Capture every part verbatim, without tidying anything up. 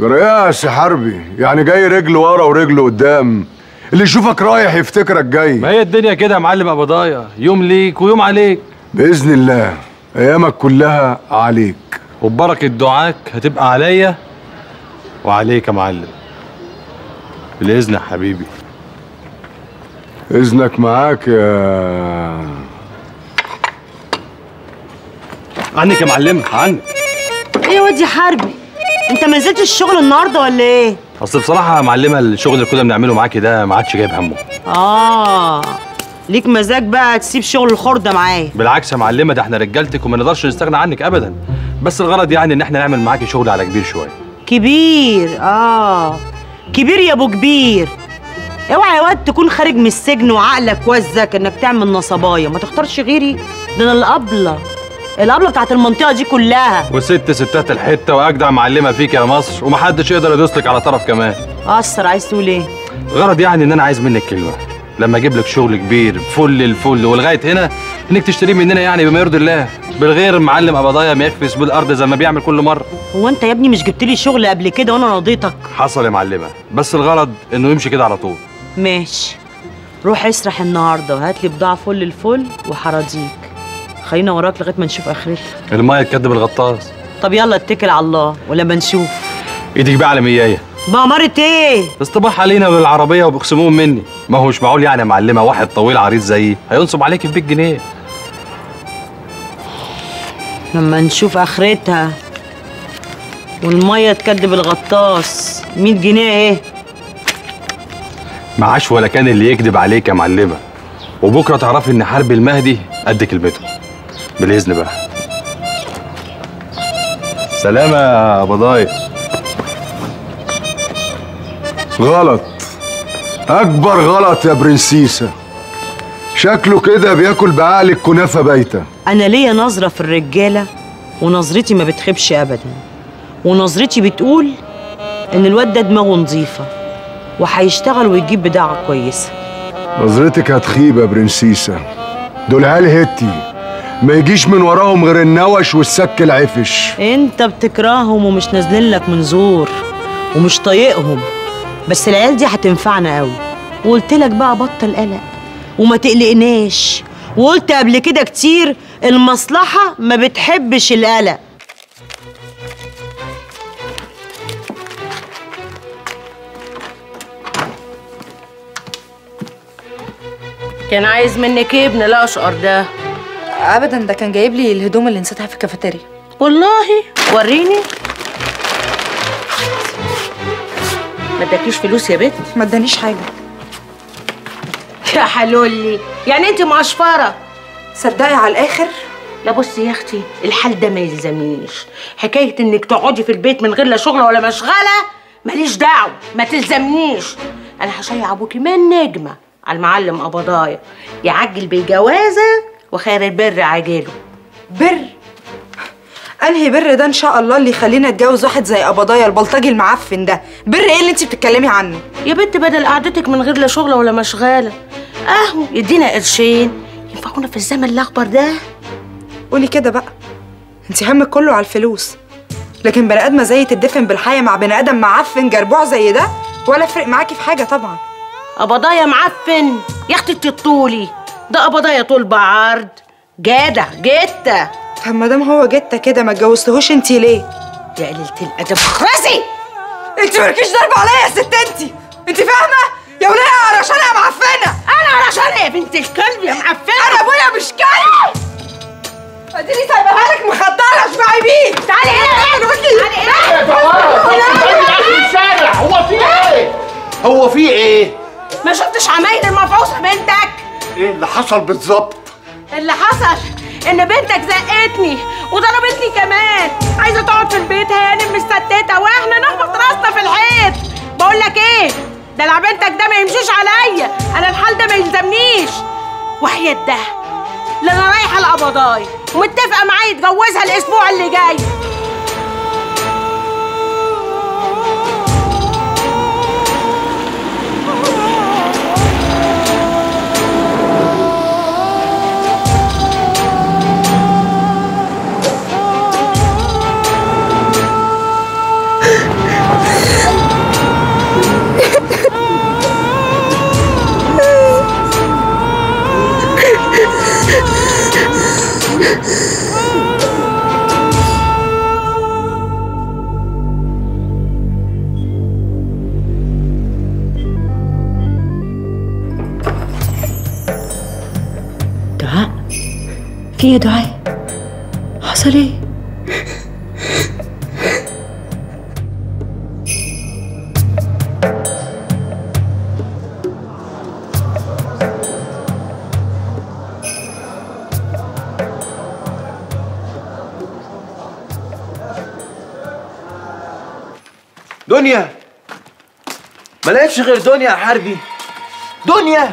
رئاس حربي يعني جاي رجل ورا ورجل قدام، اللي يشوفك رايح يفتكرك جاي. ما هي الدنيا كده يا معلم قبضايا، يوم ليك ويوم عليك. باذن الله ايامك كلها عليك، وببركه دعاك هتبقى عليا وعليك يا معلم. باذن يا حبيبي. اذنك معاك يا عنك يا معلمه. عنك ايه يا واد يا حربي؟ انت ما نزلتش الشغل النهارده ولا ايه؟ اصل بصراحه يا معلمه الشغل اللي كنا بنعمله معاكي ده ما عادش جايب همه. اه ليك مزاج بقى تسيب شغل الخرده معايا؟ بالعكس يا معلمه، ده احنا رجالتك وما نقدرش نستغنى عنك ابدا، بس الغرض يعني ان احنا نعمل معاكي شغل على كبير شويه. كبير؟ اه كبير يا ابو كبير. اوعى يا واد تكون خارج من السجن وعقلك وزك انك تعمل نصبايه، ما تختارش غيري. ده انا الابله الابله بتاعت المنطقه دي كلها، وست ستات الحته، واجدع معلمه فيك يا مصر، ومحدش يقدر يدوسلك على طرف كمان. قصر عايز تقول ايه؟ غرض يعني ان انا عايز منك كلمه لما اجيب لك شغل كبير فل الفل ولغايه هنا، انك تشتريه مننا يعني بما يرضي الله، بالغير المعلم قبضايا ما يخفي سبيل الارض زي ما بيعمل كل مره. هو انت يا ابني مش جبت لي شغل قبل كده وانا رضيتك؟ حصل يا معلمه، بس الغرض انه يمشي كده على طول. ماشي، روح اسرح النهارده وهات لي بضاعه فل الفل وحراضيك، خلينا وراك لغايه ما نشوف اخرتها. المايه تكدب الغطاس. طب يلا اتكل على الله ولما نشوف. ايدك بقى على ميايه. بأمارة ايه؟ اصطباح علينا بالعربيه وبيخصموهم مني. ما هو مش معقول يعني يا معلمه واحد طويل عريض زيي هينصب عليك في مية جنيه. لما نشوف اخرتها والمايه تكدب الغطاس. مية جنيه ايه؟ معاش ولا كان اللي يكذب عليك يا معلمه، وبكره تعرفي ان حرب المهدي قد كلمته. بالاذن بقى. سلامة يا بضايع. غلط، أكبر غلط يا برنسيسة. شكله كده بياكل بعقلك كنافة بايتة. أنا ليا نظرة في الرجالة، ونظرتي ما بتخيبش أبدا، ونظرتي بتقول إن الواد ده دماغه نظيفة وهيشتغل ويجيب بضاعة كويسة. نظرتك هتخيب يا برنسيسة، دول عيال هتي ما يجيش من وراهم غير النوش والسك العفش. انت بتكرههم ومش نازلين لك من زور ومش طايقهم، بس العيال دي هتنفعنا قوي. وقلت لك بقى بطل قلق وما تقلقناش، وقلت قبل كده كتير المصلحه ما بتحبش القلق. كان عايز منك ايه ابن الاشقر ده؟ ابدا، ده كان جايب لي الهدوم اللي نسيتها في الكافيتيريا. والله وريني. ما اداكيش فلوس يا بنت؟ ما ادانيش حاجه يا حلولي. يعني انت مقشفره؟ صدقي على الاخر. لا بصي يا اختي، الحال ده ما يلزمنيش، حكايه انك تقعدي في البيت من غير لا شغله ولا مشغله ماليش دعوه، ما تلزمنيش. انا هشيع ابوكي من نجمه على المعلم قبضايا، يعجل بالجوازه وخير البر عاجله. بر؟ انهي بر ده ان شاء الله اللي يخلينا اتجوز واحد زي قبضايا البلطجي المعفن ده؟ بر ايه اللي انت بتتكلمي عنه؟ يا بنت بدل قعدتك من غير لا شغله ولا مشغاله، اهو يدينا قرشين ينفعونا في الزمن الاخضر ده. قولي كده بقى، انت همك كله على الفلوس، لكن بني ادمه زي تدفن بالحياه مع بني ادم معفن جربوع زي ده ولا فرق معاكي في حاجه طبعا. قبضايا معفن يا اختي تطولي، ده قبضايا طول بعرض، جدع جتة. طب ما دام هو جتة كده ما اتجوزتهوش انت ليه؟ يا قليلة الأدب، اخرسي! انت مالكيش ضربة عليا يا ست انت، انت فاهمة؟ يا ولية علشان يا معفنة. أنا علشان يا بنت الكلب يا معفنة؟ أنا أبويا مش كلب! اديني سايبها لك مخدرة، اشبعي بيه. تعالي هنا يا اختي، تعالي هنا يا دوار. هو في ايه؟ هو في ايه؟ ما شفتش عمايل المفعوصة بنتك؟ ايه اللي حصل بالظبط؟ اللي حصل ان بنتك زقتني وضربتني كمان، عايزه تقعد في البيت هانم مستتته واحنا نخبط راسنا في الحيط. بقول لك ايه، دلع بنتك ده ما يمشيش عليا، انا الحال ده ما يلزمنيش. وحياة ده لا انا رايحه لقبضاي ومتفقه معايا يتجوزها الاسبوع اللي جاي. في يا دعاء؟ حصل ايه؟ دنيا، ما لقيتش غير دنيا يا حربي. دنيا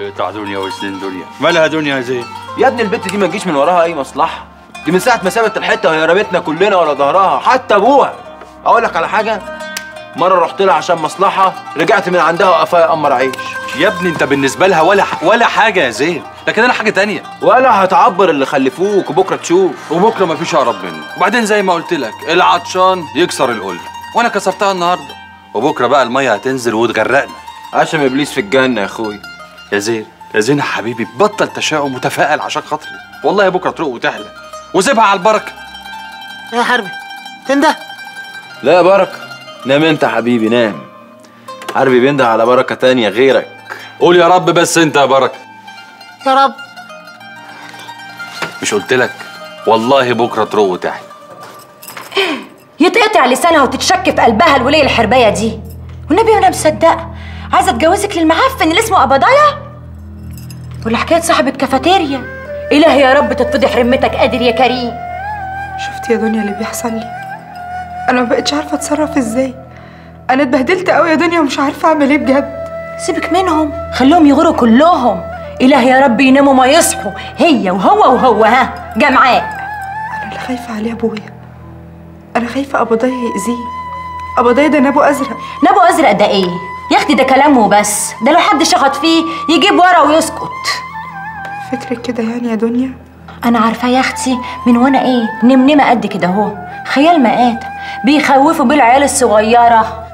اقطع دنيا واسنين دنيا، مالها دنيا زين؟ يا ابني البت دي ما تجيش من وراها اي مصلحه، دي من ساعه ما سابت الحته وهي رمتنا كلنا ورا ظهرها حتى ابوها. اقول لك على حاجه، مره رحت لها عشان مصلحه، رجعت من عندها وقفايا قمر عيش. يا ابني انت بالنسبه لها ولا ح... ولا حاجه يا زين، لكن انا حاجه تانية. ولا هتعبر اللي خلفوك، وبكره تشوف. وبكره مفيش اقرب منه. وبعدين زي ما قلت لك، العطشان يكسر القله، وانا كسرتها النهارده، وبكره بقى الميه هتنزل وتغرقنا. عشان ابليس في الجنه يا اخويا. يا زين يا زين حبيبي، بطل تشاؤم وتفائل عشان خاطري، والله بكره تروق وتحلى، وسيبها على البركه. يا حربي تنده؟ لا يا بركه، نام انت حبيبي نام. حربي بينده على بركه تانية غيرك. قول يا رب بس انت يا بركه. يا رب. مش قلت لك والله بكره تروق وتحلى. يتقطع لسانها وتتشك في قلبها الوليه الحربايه دي. والنبي وانا مصدقه، عايزه اتجوزك للمعفن اللي اسمه أبضايا، ولا حكايه صاحب الكافيتيريا. الهي يا رب تتفضح رمتك قادر يا كريم. شفتي يا دنيا اللي بيحصل لي؟ انا ما بقتش عارفه اتصرف ازاي. انا اتبهدلت قوي يا دنيا ومش عارفه اعمل ايه بجد. سيبك منهم، خليهم يغوروا كلهم. الهي يا رب يناموا ما يصحوا، هي وهو وهو ها جمعاء. انا اللي خايفه عليه ابويا، انا خايفه أبضايا يأذيه. أبضايا ده نابو ازرق. نابو ازرق ده ايه يا اختي؟ ده كلامه بس، ده لو حد شخط فيه يجيب ورا ويسكت. فكرك كده يعني يا دنيا؟ انا عارفه يا اختي من وانا ايه نمنمه قد كده اهو، خيال مآت بيخوفوا بيه العيال الصغيره.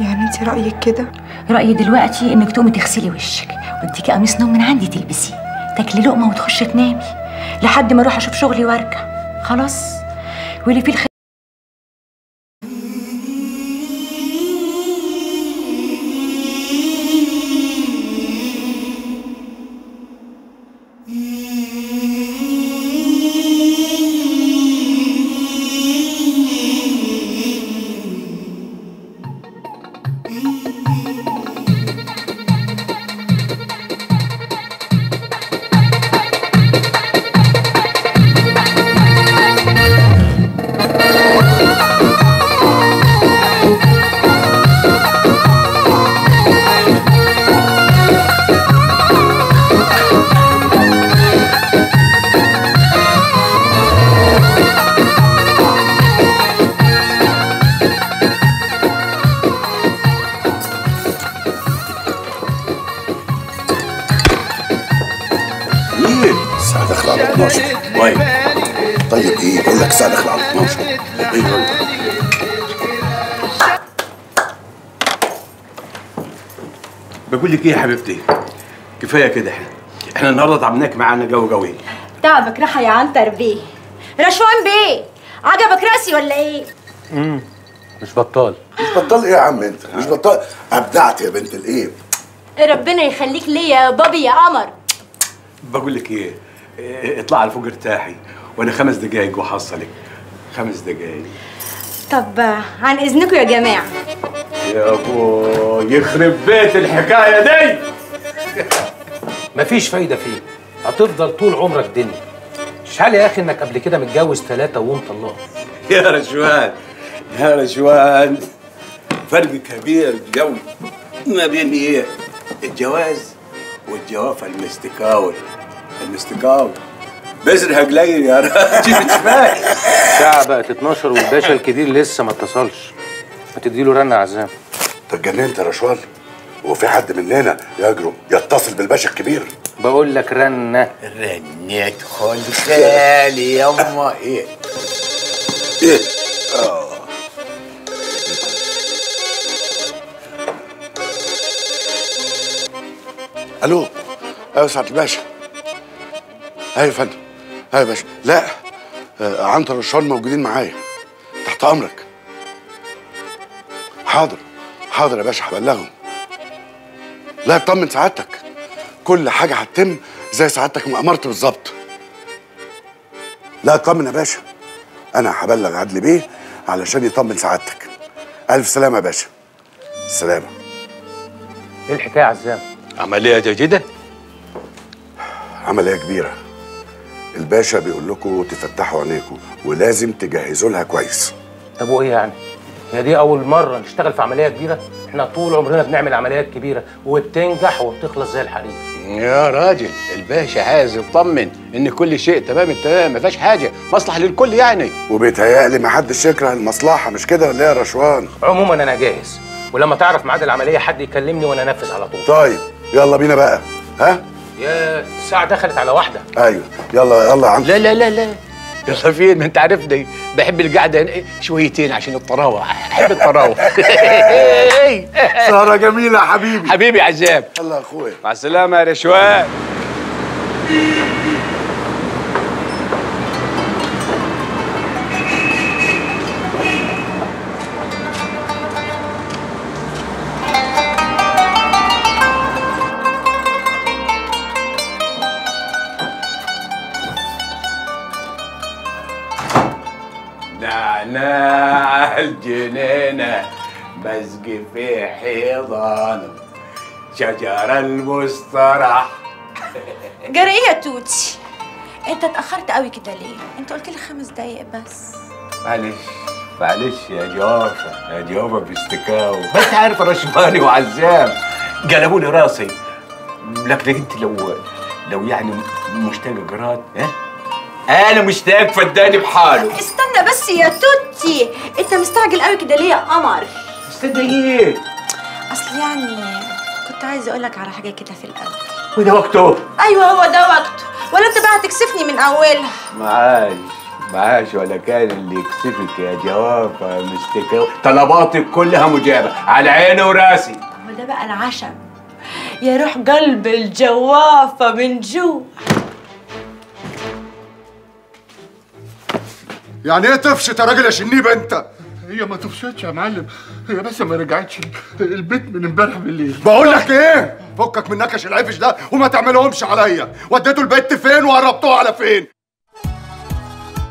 يعني انت رايك كده؟ رايي دلوقتي انك تقومي تغسلي وشك واديكي قميص نوم من عندي تلبسيه، تاكلي لقمه وتخشي تنامي لحد ما اروح اشوف شغلي وارجع. خلاص؟ واللي في الخ... بقول لك ايه يا حبيبتي، كفايه كده. احنا احنا النهارده تعبناك معانا جو جوي. تعبك راحه يا عنتر بيه، رشوان بيه، عجبك راسي ولا ايه؟ امم مش بطال. مش بطال ايه يا عم انت؟ مش بطال، ابدعت يا بنت الايه. ربنا يخليك ليا يا بابي يا قمر. بقول لك ايه، اطلع لفوق ارتاحي، وانا خمس دقايق وحصلك. خمس دقايق. طب عن اذنكم يا جماعه. يا ابو يخرب بيت الحكايه دي. مفيش فايده فيه، هتفضل طول عمرك دنيا. شحال يا اخي انك قبل كده متجوز ثلاثه ومطلقه. يا رشوان يا رشوان، فرق كبير قوي ما بين ايه؟ الجواز والجوافه المستكاول. المستكاول بزرها قليل يا راجل. الساعه بقت اتناشر والباشا الكبير لسه ما اتصلش، ما تديله رنه عزام. انت اتجننت يا رشوان؟ هو في حد مننا يجرؤ يتصل بالباشا الكبير؟ بقول لك رنه رنه ادخل خالي يما. ايه؟ ايه؟ اه الو. ايوه سعاده الباشا. ايوه يا فندم. ايوه يا باشا. لا آه، عنتر ورشوان موجودين معايا. تحت امرك. حاضر حاضر يا باشا، هبلغهم. لا اطمن سعادتك، كل حاجه هتتم زي سعادتك ما امرت بالظبط. لا اطمن يا باشا، انا هبلغ عدلي بيه علشان يطمن سعادتك. الف سلامه يا باشا. السلامه. ايه الحكايه يا عزام؟ عمليه جديده؟ عمليه كبيره. الباشا بيقول لكم تفتحوا عينيكم ولازم تجهزوا لها كويس. طب وايه يعني؟ هي دي اول مره نشتغل في عمليه كبيره؟ احنا طول عمرنا بنعمل عمليات كبيره وبتنجح وبتخلص زي الحريق. يا راجل الباشا عايز يطمن ان كل شيء تمام التمام، ما فيهاش حاجه، مصلحه للكل يعني. وبيتهيألي ما حدش يكره المصلحه، مش كده ولا يا رشوان؟ عموما انا جاهز، ولما تعرف ميعاد العمليه حد يكلمني وانا انفذ على طول. طيب يلا بينا بقى. ها؟ يا الساعه دخلت على واحده. ايوه يلا يلا يا عم. لا لا لا لا يلا فين؟ ما انت عارفني بحب القعده شويتين عشان الطراوه، احب الطراوه. سهره جميله يا حبيبي. حبيبي يا عزام. الله يا اخويا. مع السلامه يا رشوان. نعناع الجنينة مزق في حيضانه شجر المسترح. جرى ايه يا توتي؟ انت اتأخرت قوي كده ليه؟ انت قلت لي خمس دقايق بس. معلش معلش يا جوافة، يا جوافة بيستكاو، ما انت عارف رشماني وعزام قلبوا لي راسي. لكن انت لو لو يعني مشتاق جراد. ها؟ أنا مشتاق فداني بحاله. استنى بس يا توتي، أنت مستعجل قوي كده ليه يا قمر؟ استنى إيه؟ أصل يعني كنت عايز أقول لك على حاجة كده في الأول. وده وقته؟ أيوه هو ده وقته، ولا أنت بقى هتكسفني من أولها؟ معاش معاش، ولا كان اللي يكسفك يا جوافة مستكاوي، طلباتك كلها مجابة، على عيني وراسي. هو ده بقى العشم، يا روح قلب الجوافة من جوع. يعني ايه طفشت يا راجل يا شنيب انت؟ هي ما طفشتش يا معلم، هي بس ما رجعتش البيت من امبارح بالليل. بقول لك ايه؟ فكك من نكش العفش ده وما تعملهمش عليا، وديتوا البيت فين وقربتوه على فين؟